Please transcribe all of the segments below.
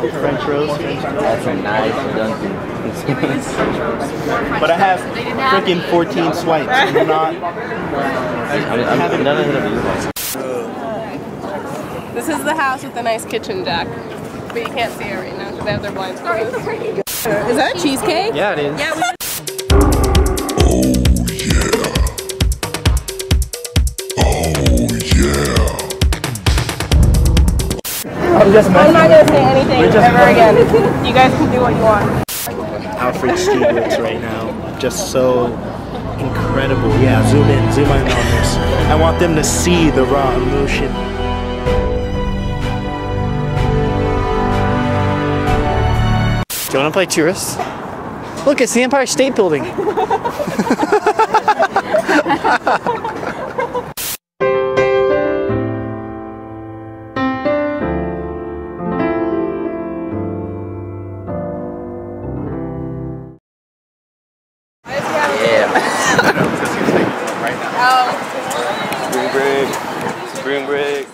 French roast. That's a nice dunking. But I have freaking 14 swipes. I'm not. I haven't done it. This is the house with the nice kitchen deck, but you can't see it right now because they have their blinds closed. Is that cheesecake? Yeah, it is. Yeah, we I'm just messing. I'm not going to say anything ever again. You guys can do what you want. Alfred Stieglitz right now. Just so incredible. Yeah, zoom in on this. I want them to see the raw emotion. Do you want to play tourists? Look, it's the Empire State Building. Spring break.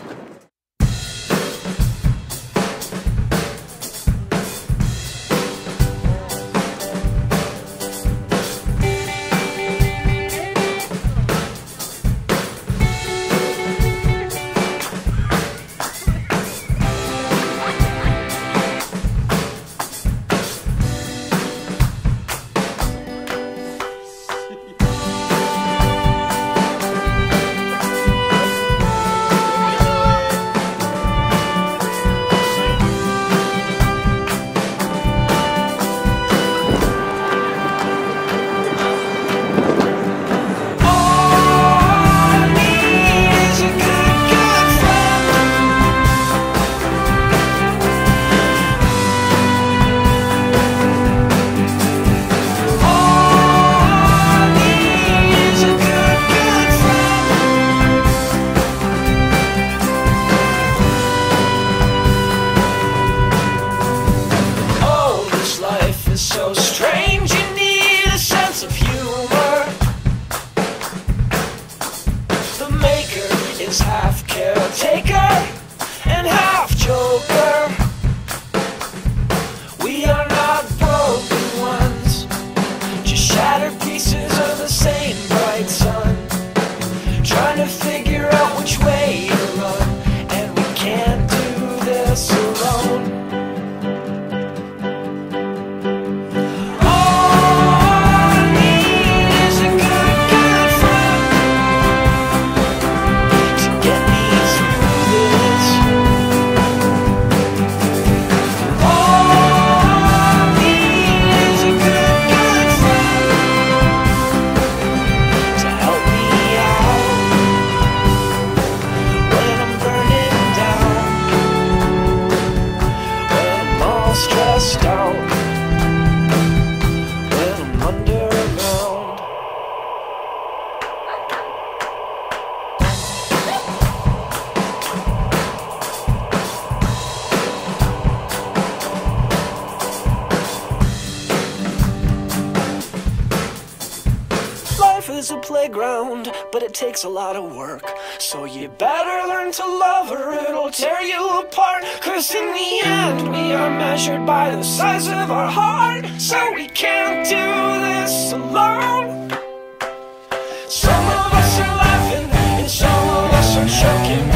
Is a playground, but it takes a lot of work, so you better learn to love her, it'll tear you apart, cause in the end we are measured by the size of our heart, so we can't do this alone. Some of us are laughing and some of us are choking.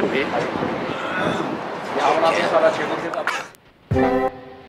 can be.